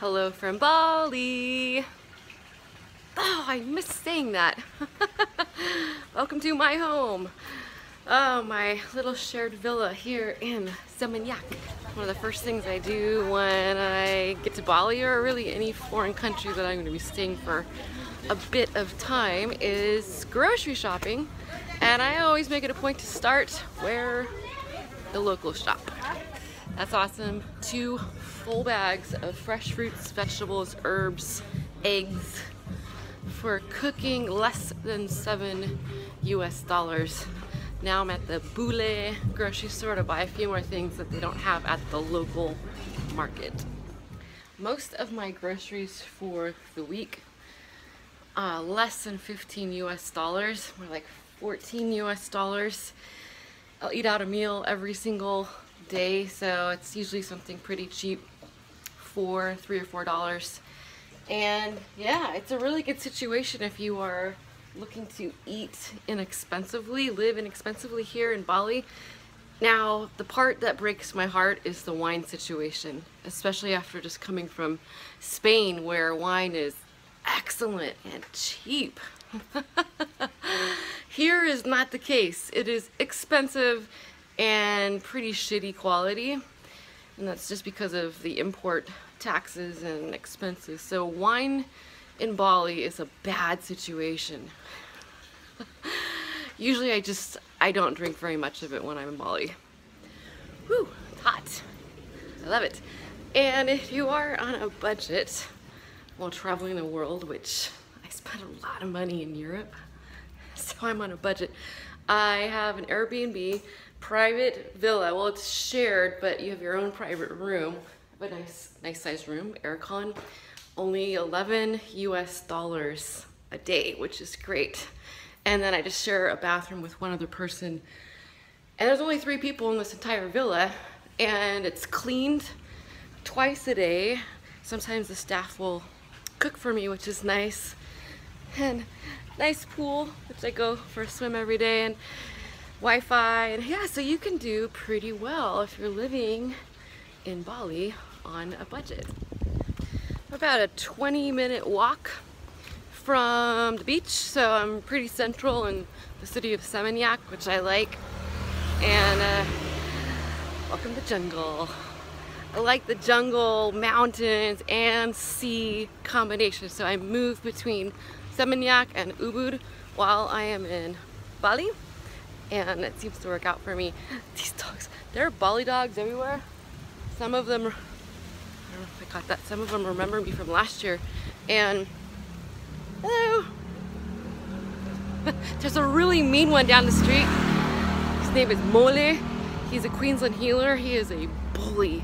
Hello from Bali. Oh, I miss saying that. Welcome to my home. Oh, my little shared villa here in Seminyak. One of the first things I do when I get to Bali or really any foreign country that I'm going to be staying for a bit of time is grocery shopping. And I always make it a point to start where the locals shop. That's awesome. 2 full bags of fresh fruits, vegetables, herbs, eggs for cooking, less than $7 US. Now I'm at the Bule grocery store to buy a few more things that they don't have at the local market. Most of my groceries for the week, less than $15 US, more like $14 US. I'll eat out a meal every single day, so it's usually something pretty cheap for $3 or $4. And yeah, it's a really good situation if you are looking to eat inexpensively, live inexpensively here in Bali. Now, the part that breaks my heart is the wine situation, especially after just coming from Spain where wine is excellent and cheap. Here is not the case. It is expensive and pretty shitty quality, and that's just because of the import taxes and expenses. So wine in Bali is a bad situation. Usually I don't drink very much of it when I'm in Bali. Whew, it's hot. I love it. And if you are on a budget while traveling the world, which I spent a lot of money in Europe, so I'm on a budget, I have an Airbnb private villa. Well, it's shared, but you have your own private room, but nice sized room, aircon. Only $11 US a day, which is great. And then I just share a bathroom with one other person. And there's only 3 people in this entire villa, and it's cleaned twice a day. Sometimes the staff will cook for me, which is nice. And nice pool, which I go for a swim every day, and Wi-Fi. And yeah, so you can do pretty well if you're living in Bali on a budget. About a 20-minute walk from the beach, so I'm pretty central in the city of Seminyak, which I like. And welcome to jungle. I like the jungle, mountains, and sea combination, so I move between Seminyak and Ubud while I am in Bali, and it seems to work out for me. These dogs, there are Bali dogs everywhere. Some of them, I don't know if I caught that. Some of them remember me from last year. And hello. There's a really mean one down the street. His name is Mole. He's a Queensland healer. He is a bully,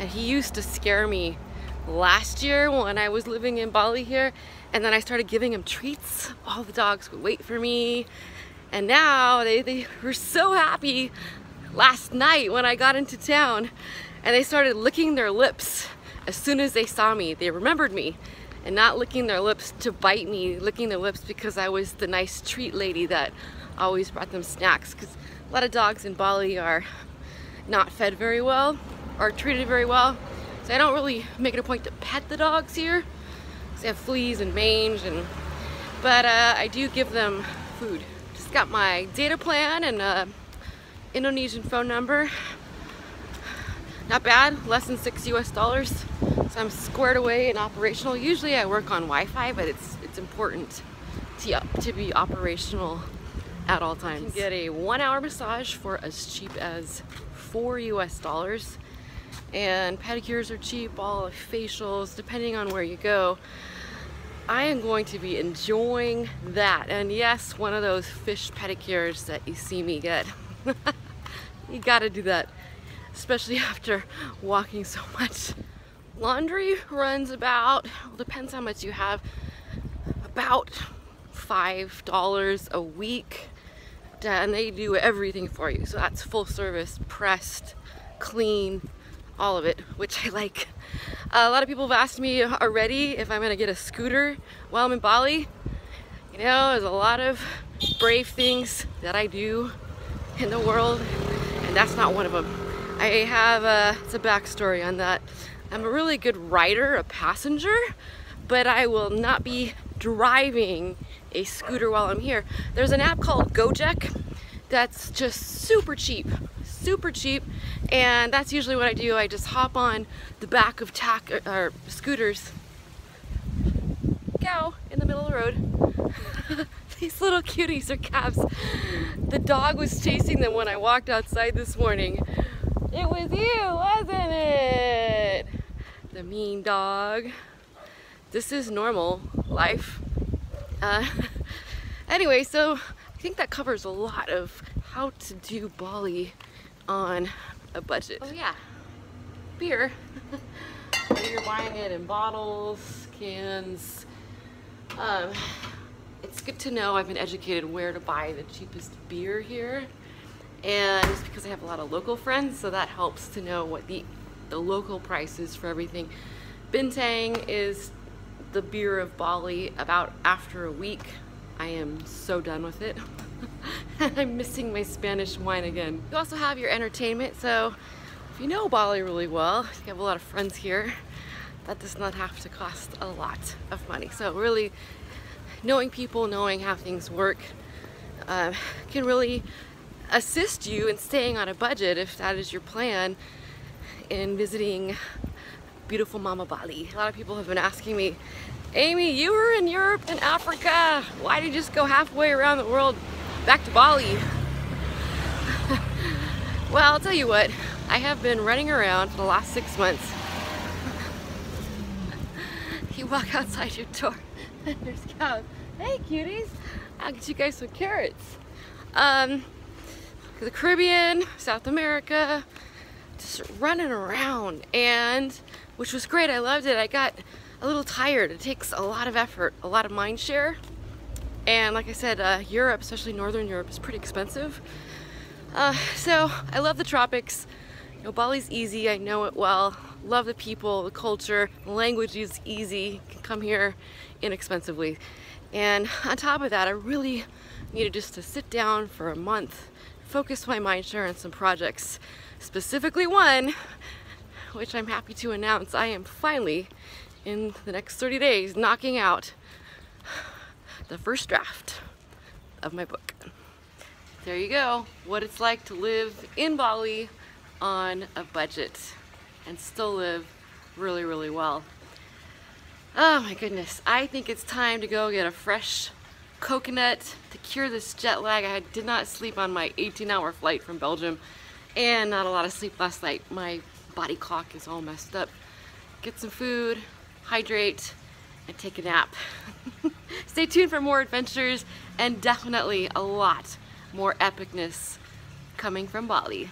and he used to scare me last year when I was living in Bali here. And then I started giving him treats. All the dogs would wait for me, and now they were so happy last night when I got into town, and they started licking their lips. As soon as they saw me, they remembered me, and not licking their lips to bite me, licking their lips because I was the nice treat lady that always brought them snacks, because a lot of dogs in Bali are not fed very well or treated very well. So I don't really make it a point to pet the dogs here, because they have fleas and mange, but I do give them food. Just got my data plan and Indonesian phone number. Not bad, less than $6 US, so I'm squared away and operational. Usually I work on Wi-Fi, but it's important to be operational at all times. You can get a 1-hour massage for as cheap as $4 US, and pedicures are cheap, all facials, depending on where you go. I am going to be enjoying that, and yes, one of those fish pedicures that you see me get. You gotta do that, especially after walking so much. Laundry runs about, well, depends how much you have, about $5 a week, and they do everything for you. So that's full service, pressed, clean, all of it, which I like. A lot of people have asked me already if I'm gonna get a scooter while I'm in Bali. You know, there's a lot of brave things that I do in the world, and that's not one of them. I have it's a backstory on that. I'm a really good rider, a passenger, but I will not be driving a scooter while I'm here. There's an app called Gojek that's just super cheap, and that's usually what I do. I just hop on the back of scooters. Cow in the middle of the road. These little cuties are calves. The dog was chasing them when I walked outside this morning. It was you, wasn't it? The mean dog. This is normal life. Anyway, so I think that covers a lot of how to do Bali on a budget. Oh yeah, beer. Whether you're buying it in bottles, cans, it's good to know. I've been educated where to buy the cheapest beer here, and it's because I have a lot of local friends, so that helps to know what the local price is for everything. Bintang is the beer of Bali. About after a week, I am so done with it. I'm missing my Spanish wine again. You also have your entertainment, so if you know Bali really well, you have a lot of friends here, that does not have to cost a lot of money. So really, knowing people, knowing how things work, can really assist you in staying on a budget if that is your plan in visiting beautiful Mama Bali. A lot of people have been asking me, Amy, you were in Europe and Africa. Why did you just go halfway around the world back to Bali? Well, I'll tell you what, I have been running around for the last 6 months. You walk outside your door and there's cows. Hey cuties, I'll get you guys some carrots. The Caribbean, South America, just running around, and which was great. I loved it. I got a little tired. It takes a lot of effort, a lot of mind share, and like I said, Europe, especially Northern Europe, is pretty expensive. So I love the tropics. You know, Bali's easy. I know it well. Love the people, the culture, the language is easy. You can come here inexpensively, and on top of that, I really needed just to sit down for a month, focus my mind share on some projects. Specifically one, which I'm happy to announce, I am finally, in the next 30 days, knocking out the first draft of my book. There you go, what it's like to live in Bali on a budget and still live really, really well. Oh my goodness, I think it's time to go get a fresh coconut to cure this jet lag. I did not sleep on my 18-hour flight from Belgium, and not a lot of sleep last night. My body clock is all messed up. Get some food, hydrate, and take a nap. Stay tuned for more adventures and definitely a lot more epicness coming from Bali.